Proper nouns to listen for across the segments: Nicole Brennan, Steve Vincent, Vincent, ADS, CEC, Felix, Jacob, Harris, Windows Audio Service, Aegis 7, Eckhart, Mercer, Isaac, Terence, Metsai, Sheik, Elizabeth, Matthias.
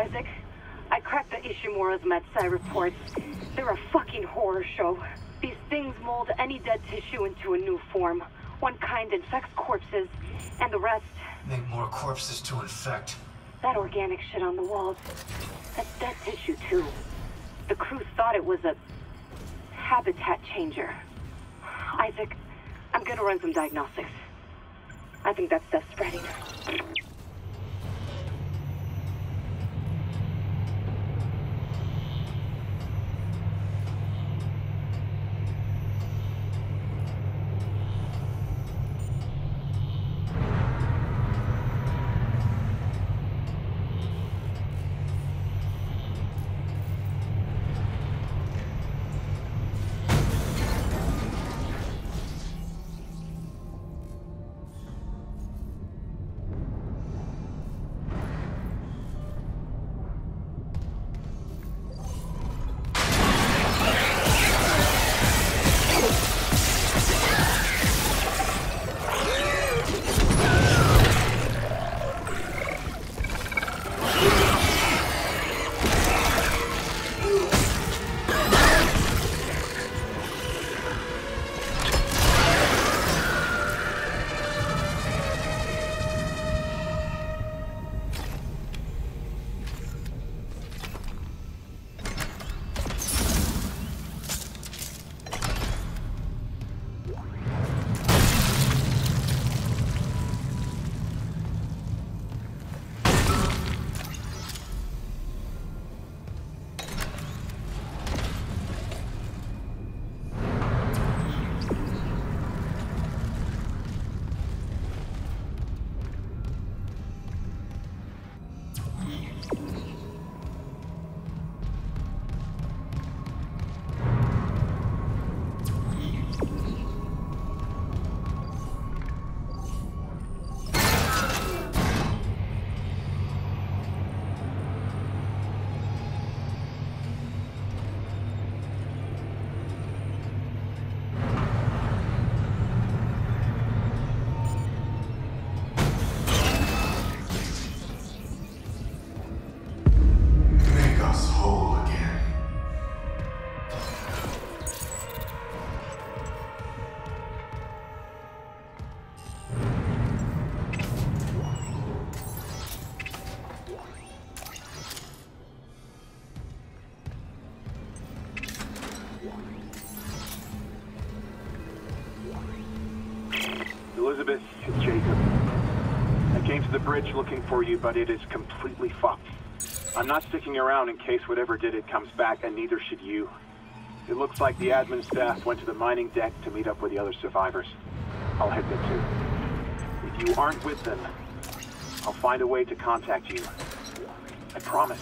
Isaac. I cracked the Ishimura's Metsai reports. They're a fucking horror show. These things mold any dead tissue into a new form. One kind infects corpses, and the rest... make more corpses to infect. That organic shit on the walls. That's dead tissue, too. The crew thought it was a... habitat changer. Isaac, I'm gonna run some diagnostics. I think that stuff's spreading. Elizabeth, it's Jacob. I came to the bridge looking for you, but it is completely fucked. I'm not sticking around in case whatever did it comes back, and neither should you. It looks like the admin staff went to the mining deck to meet up with the other survivors. I'll head there too. If you aren't with them, I'll find a way to contact you. I promise.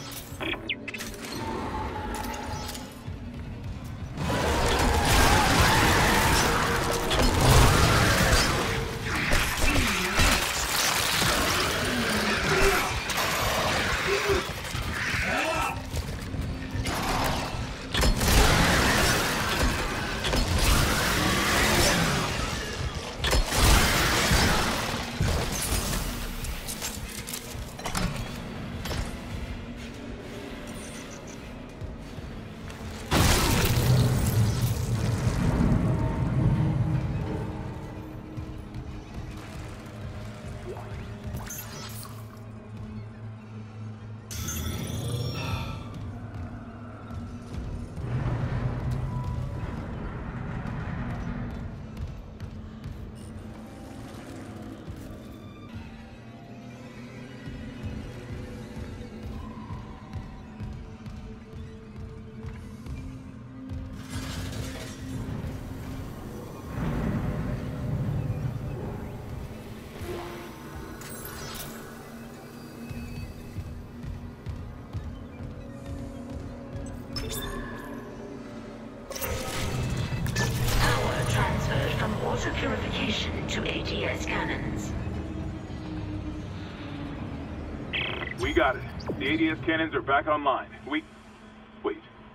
The ADS cannons are back online. Wait,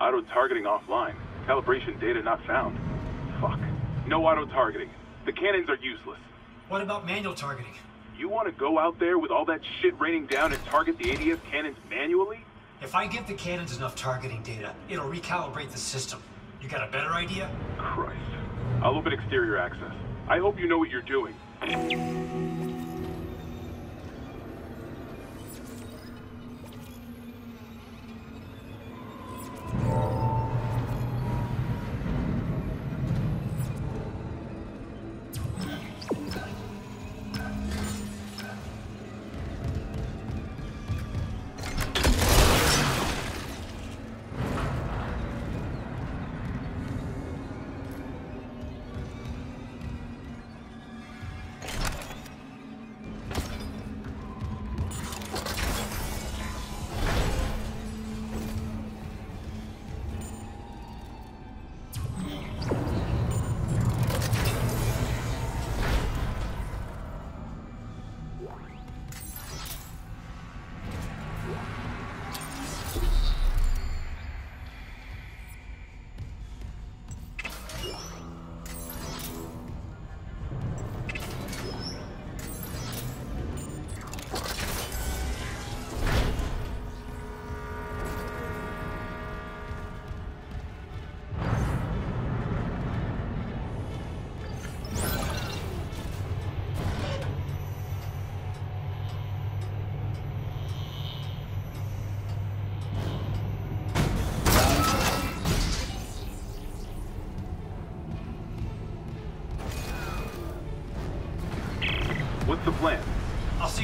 auto-targeting offline. Calibration data not found. Fuck. No auto-targeting. The cannons are useless. What about manual targeting? You want to go out there with all that shit raining down and target the ADS cannons manually? If I give the cannons enough targeting data, it'll recalibrate the system. You got a better idea? Christ. I'll open exterior access. I hope you know what you're doing.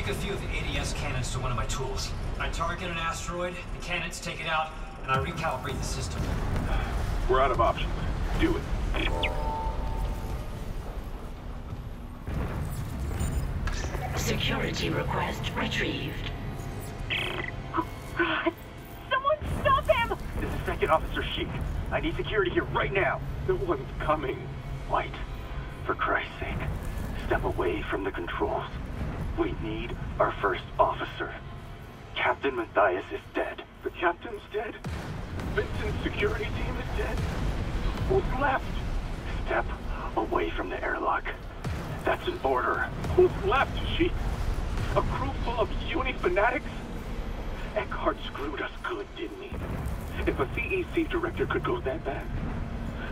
A few of the ADS cannons to one of my tools. I target an asteroid, the cannons take it out, and I recalibrate the system. We're out of options. Do it. Security request retrieved. God! Someone stop him! This is Second Officer Sheik. I need security here right now. No one's coming. White, for Christ's sake, step away from the controls. We need our first officer. Captain Matthias is dead. The captain's dead? Vincent's security team is dead? Who's left? Step away from the airlock. That's an order. Who's left, Sheik? A crew full of uni fanatics? Eckhart screwed us good, didn't he? If a CEC director could go that bad,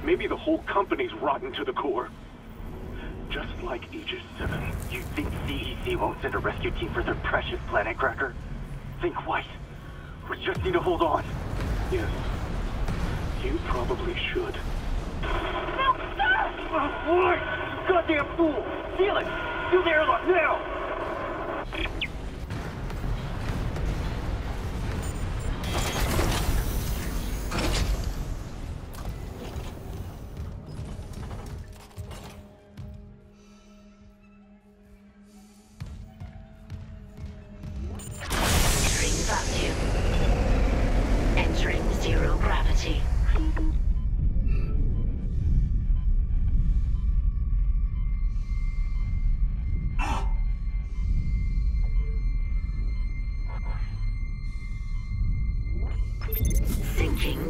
maybe the whole company's rotten to the core. Just like Aegis 7. You think CEC won't send a rescue team for their precious planet cracker? Think white. We just need to hold on. Yes. You probably should. No, stop! Oh, Lord! You goddamn fool! Felix! Do the airlock now!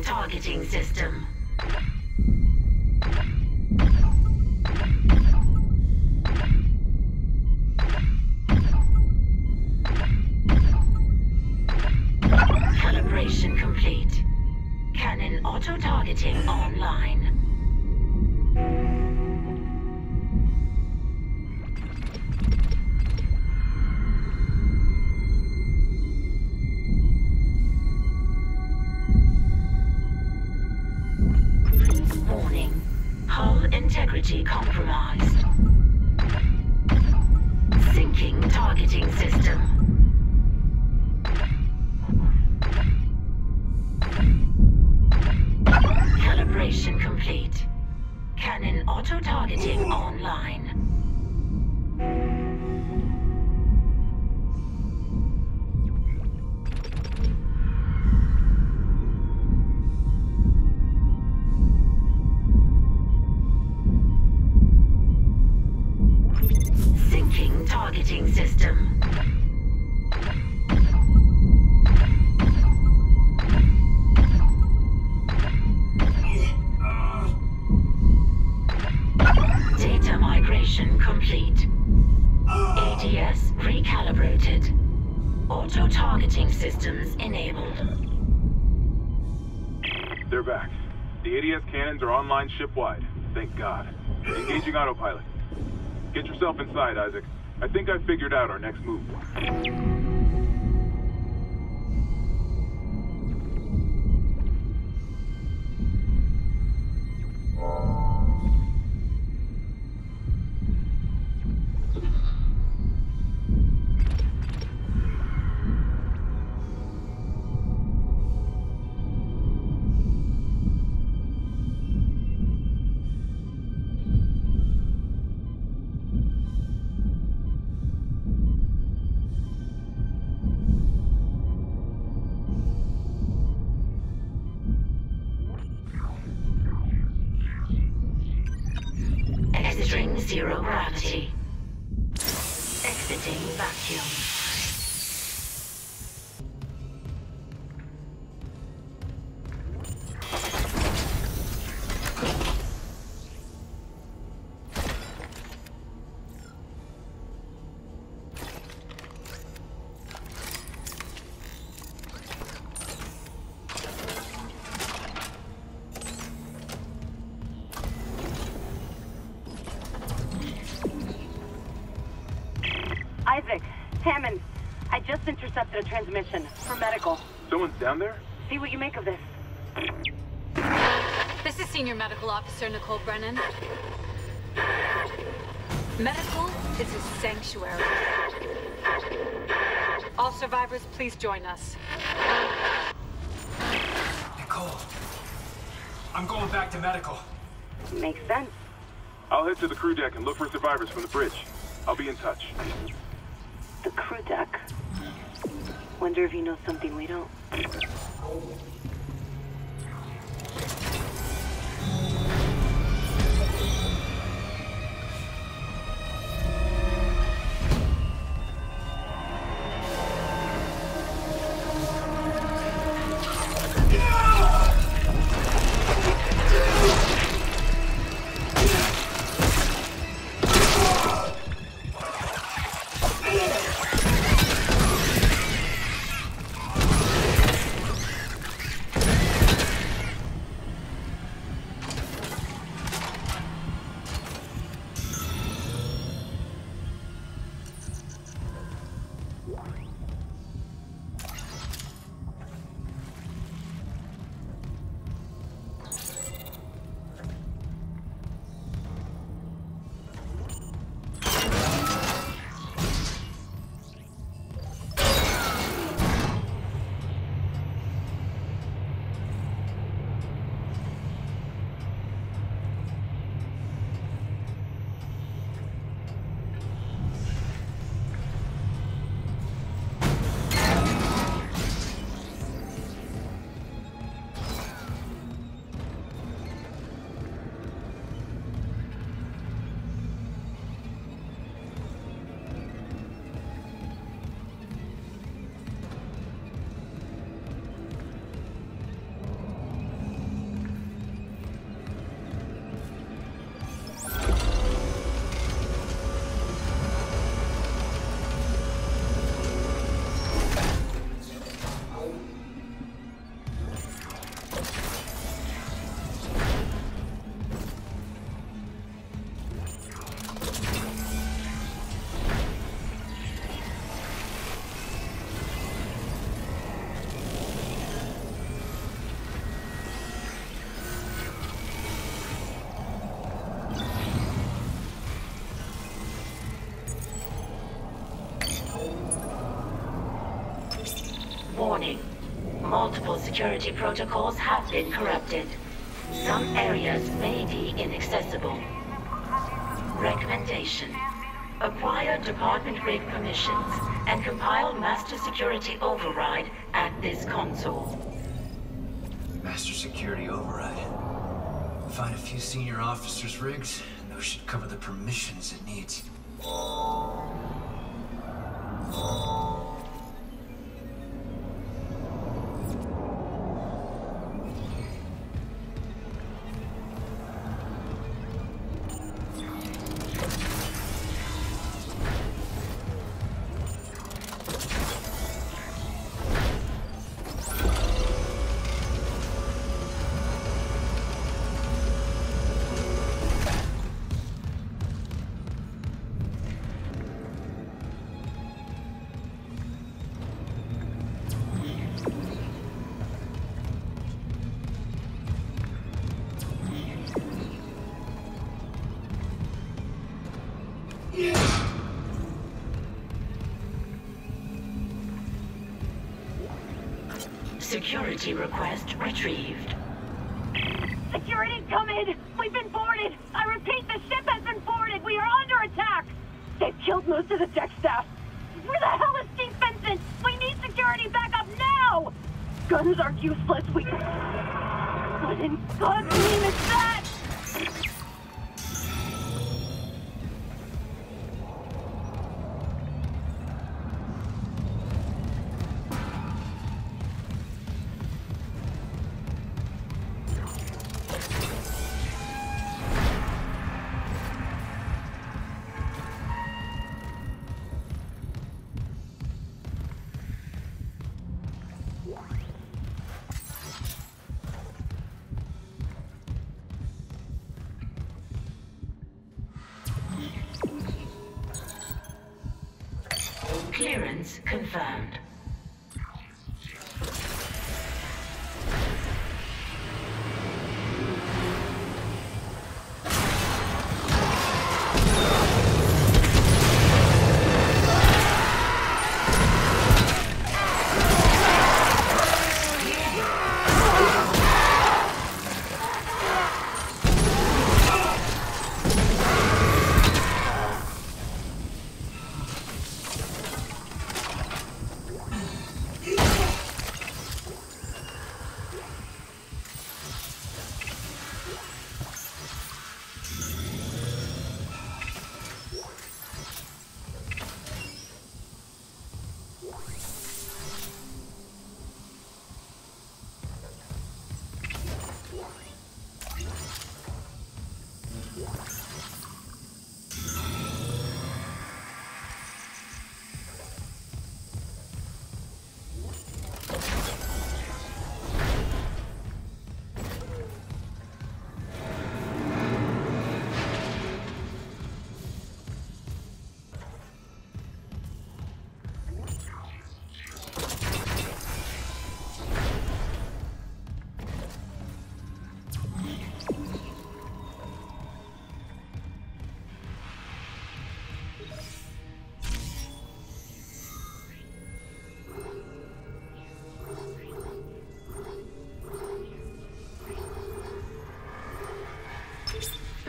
Targeting system. Calibration complete. Cannon auto-targeting online. Compromised. Sinking targeting system. Calibration complete. Cannon auto-targeting online. Targeting system. Data migration complete. ADS recalibrated. Auto-targeting systems enabled. They're back. The ADS cannons are online ship-wide. Thank God. Engaging autopilot. Get yourself inside, Isaac. I think I figured out our next move. Zero gravity. Exiting vacuum. A transmission for medical. Someone's down there? See what you make of this. This is Senior Medical Officer Nicole Brennan. Medical is a sanctuary. All survivors, please join us. Nicole, I'm going back to medical. Makes sense. I'll head to the crew deck and look for survivors from the bridge. I'll be in touch. The crew deck. Wonder if you know something we don't. Warning. Multiple security protocols have been corrupted. Some areas may be inaccessible. Recommendation. Acquire department rig permissions and compile master security override at this console. Master security override. Find a few senior officers' rigs, and those should cover the permissions it needs. Security request retrieved. Security, come in! We've been boarded! I repeat, the ship has been boarded! We are under attack! They've killed most of the deck staff! Where the hell is Steve Vincent? We need security backup now! Guns are useless, we... What in God's name is that? Clearance confirmed.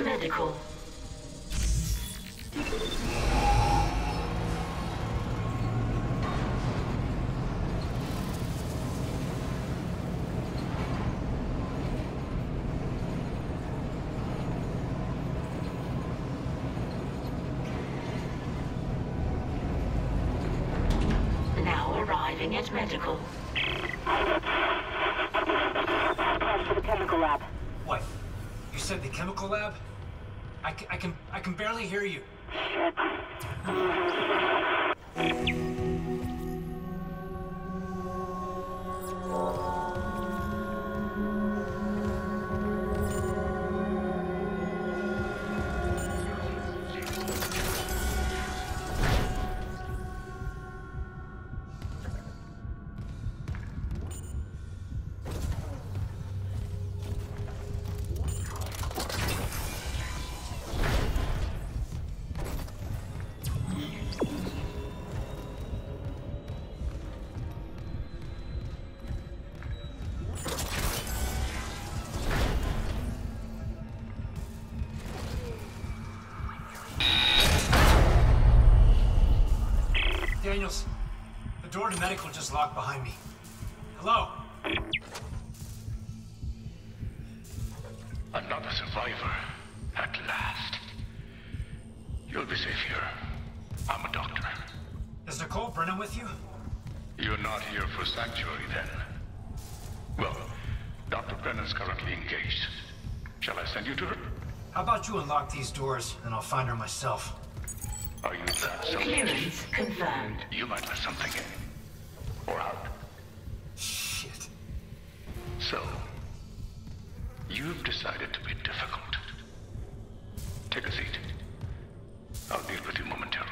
Medical. Now arriving at medical. To the chemical lab. What? You said the chemical lab? I can barely hear you. The door to medical just locked behind me. Hello? Another survivor. At last. You'll be safe here. I'm a doctor. Is Nicole Brennan with you? You're not here for sanctuary, then. Well, Dr. Brennan's currently engaged. Shall I send you to her? How about you unlock these doors, and I'll find her myself. Are you that selfish? Clearance confirmed. You might let something in. Or out. Shit. So, you've decided to be difficult. Take a seat. I'll deal with you momentarily.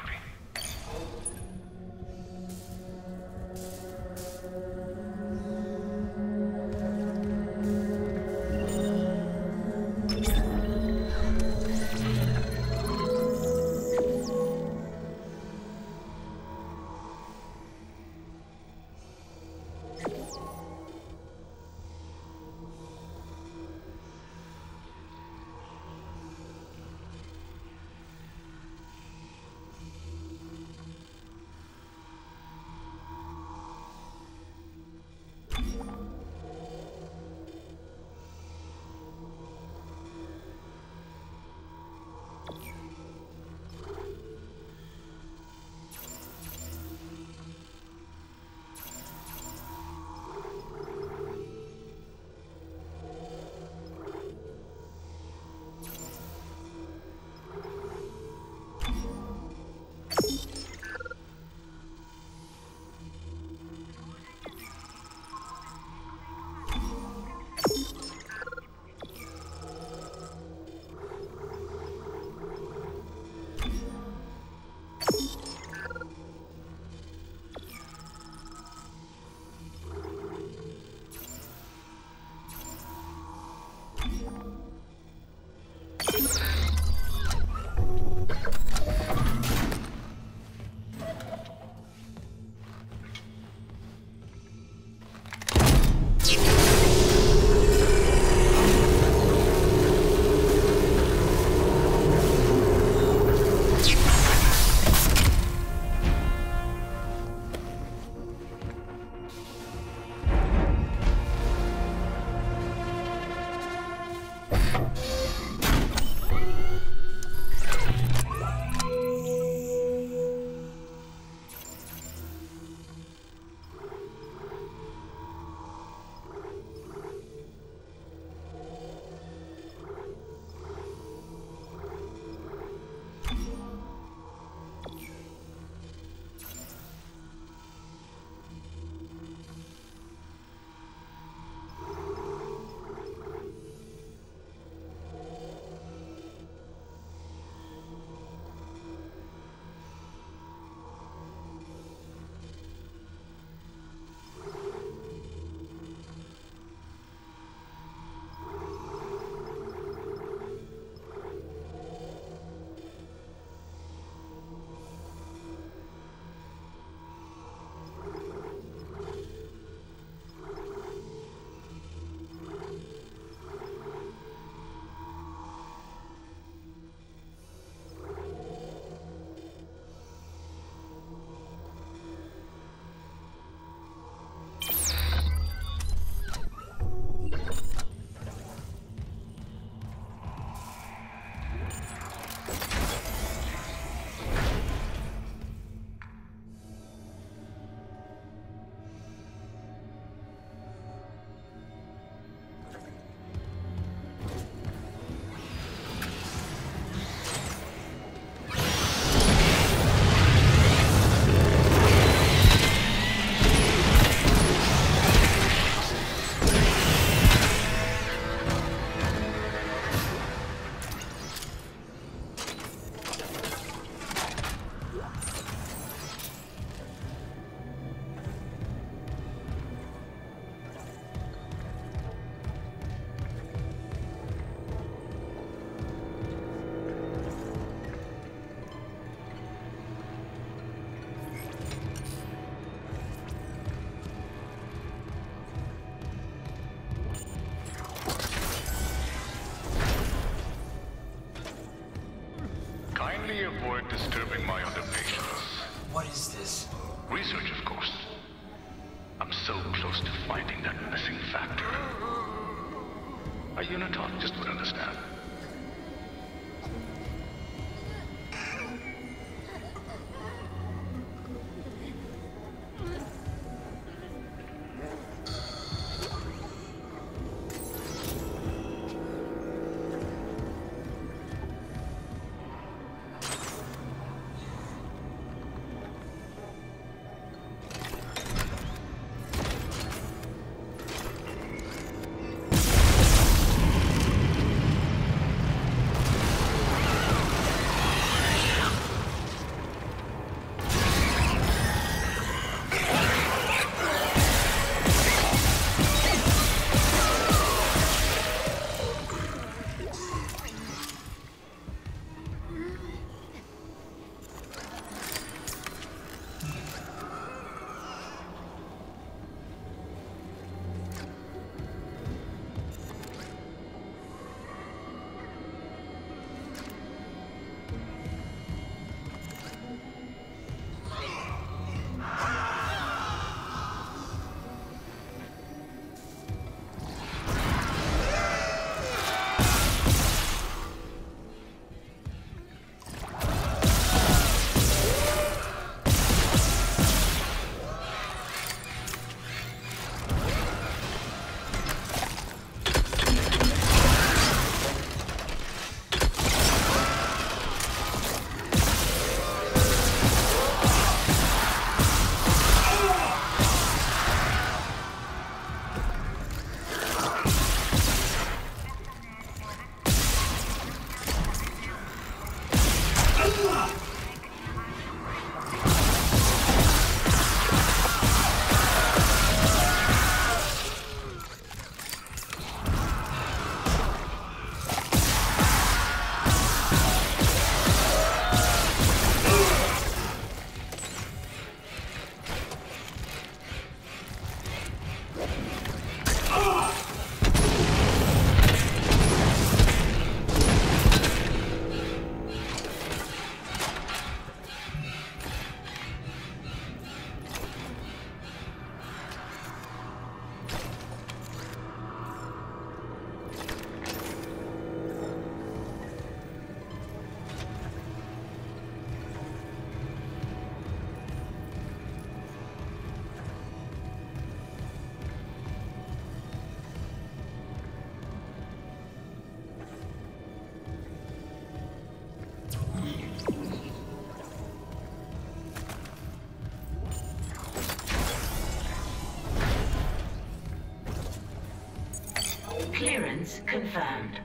Clearance confirmed.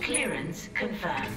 Clearance confirmed.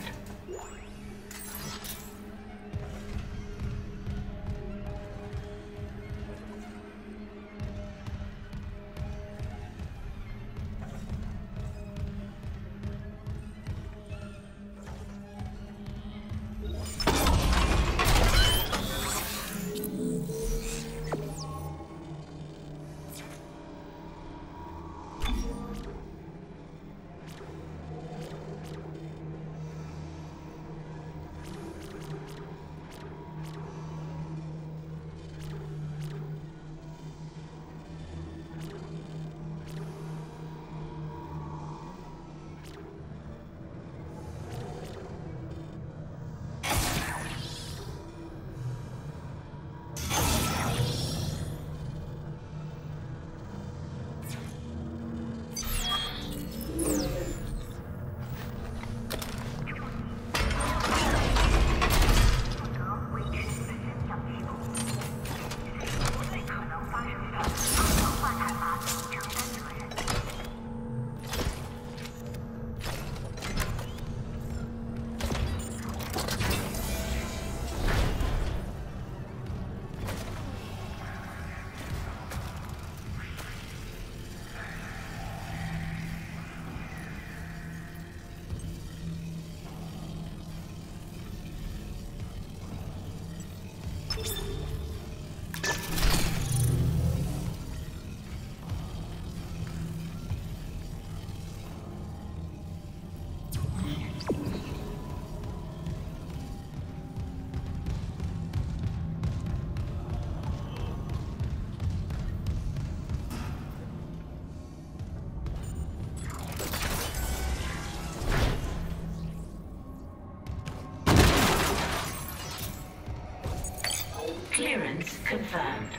Confirmed.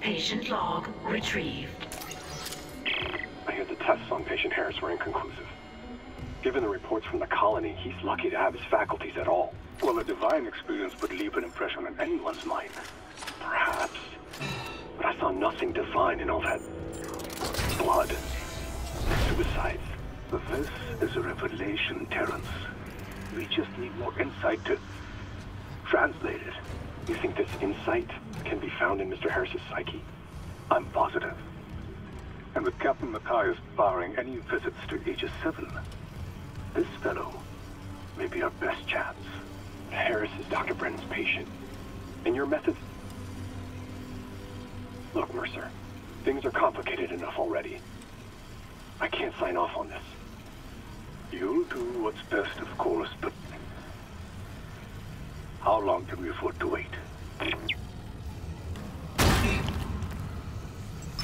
Patient log retrieved. I heard the tests on patient Harris were inconclusive. Given the reports from the colony, he's lucky to have his faculties at all. Well, a divine experience would leave an impression on anyone's mind. Perhaps. But I saw nothing divine in all that blood, suicides. This is a revelation, Terence. We just need more insight to translate it. You think this insight can be found in Mr. Harris's psyche? I'm positive. And with Captain Matthias barring any visits to Aegis 7, this fellow may be our best chance. Harris is Dr. Brennan's patient. And your methods... Look, Mercer, things are complicated enough already. I can't sign off on this. You'll do what's best, of course, but how long can we afford to wait?